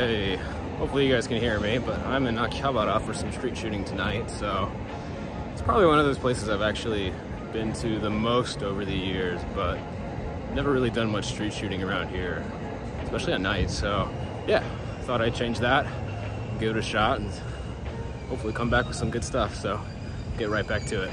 Hey, hopefully you guys can hear me, but I'm in Akihabara for some street shooting tonight, so it's probably one of those places I've actually been to the most over the years, but never really done much street shooting around here, especially at night. So yeah, thought I'd change that, give it a shot, and hopefully come back with some good stuff. So get right back to it.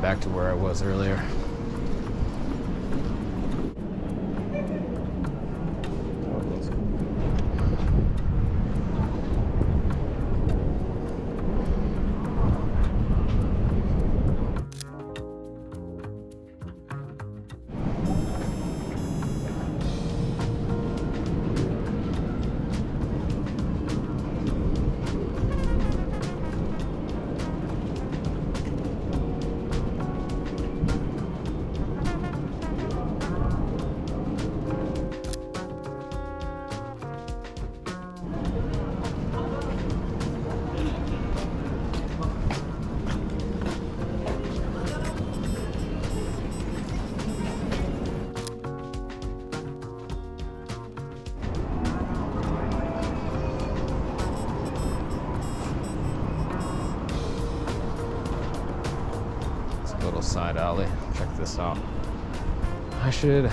Back to where I was earlier. side alley. Check this out. I should,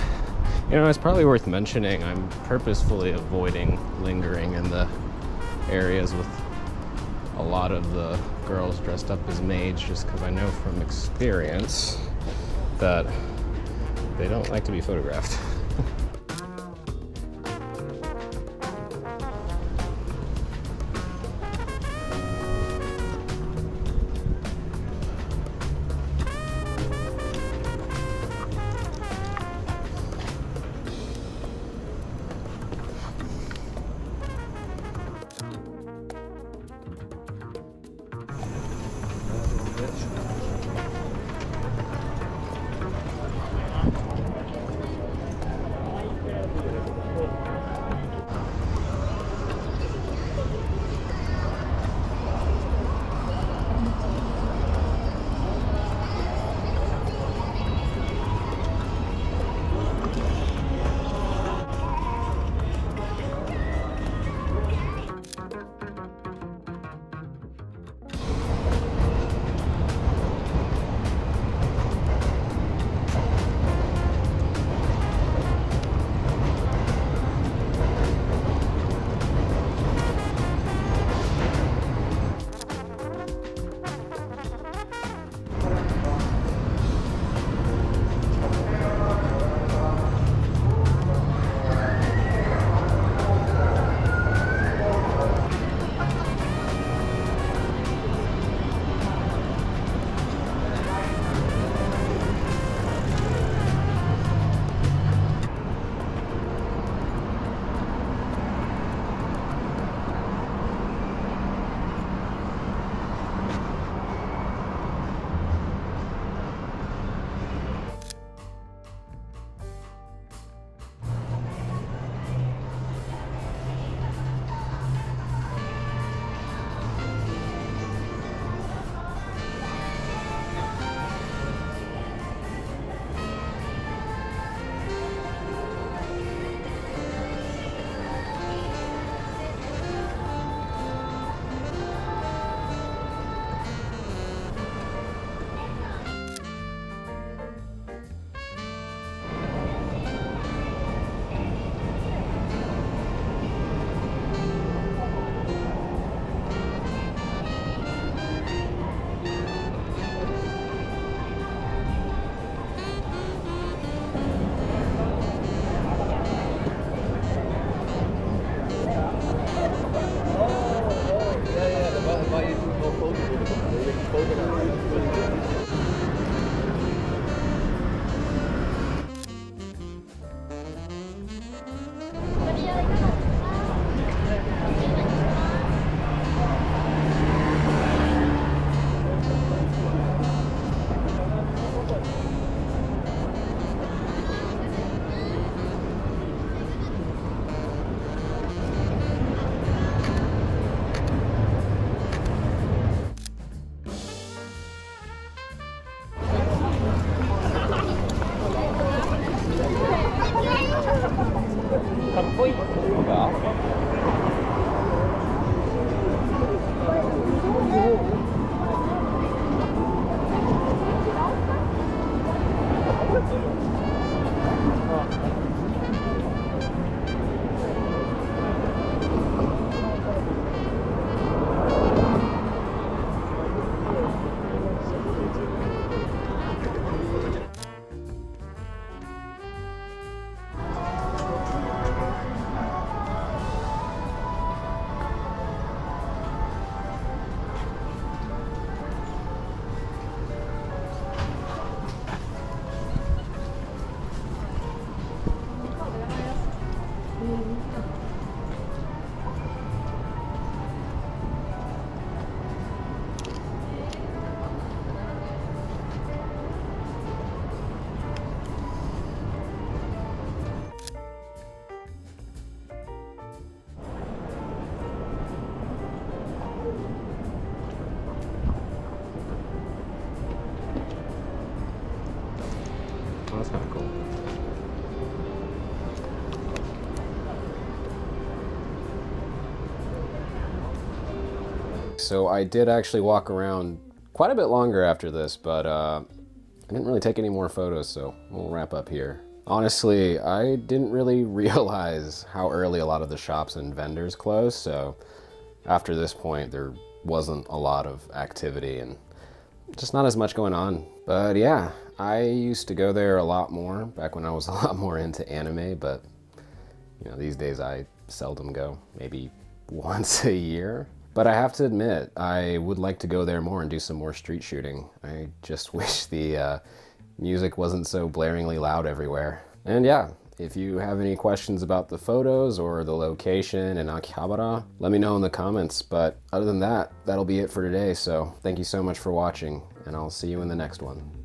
you know, it's probably worth mentioning, I'm purposefully avoiding lingering in the areas with a lot of the girls dressed up as maids, just because I know from experience that they don't like to be photographed. That's kind of cool. So I did actually walk around quite a bit longer after this, but I didn't really take any more photos, so we'll wrap up here. Honestly, I didn't really realize how early a lot of the shops and vendors closed, so after this point there wasn't a lot of activity and just not as much going on. But yeah, I used to go there a lot more back when I was a lot more into anime, but you know, these days I seldom go, maybe once a year. But I have to admit, I would like to go there more and do some more street shooting. I just wish the music wasn't so blaringly loud everywhere. And yeah, if you have any questions about the photos or the location in Akihabara, let me know in the comments. But other than that, that'll be it for today. So thank you so much for watching, and I'll see you in the next one.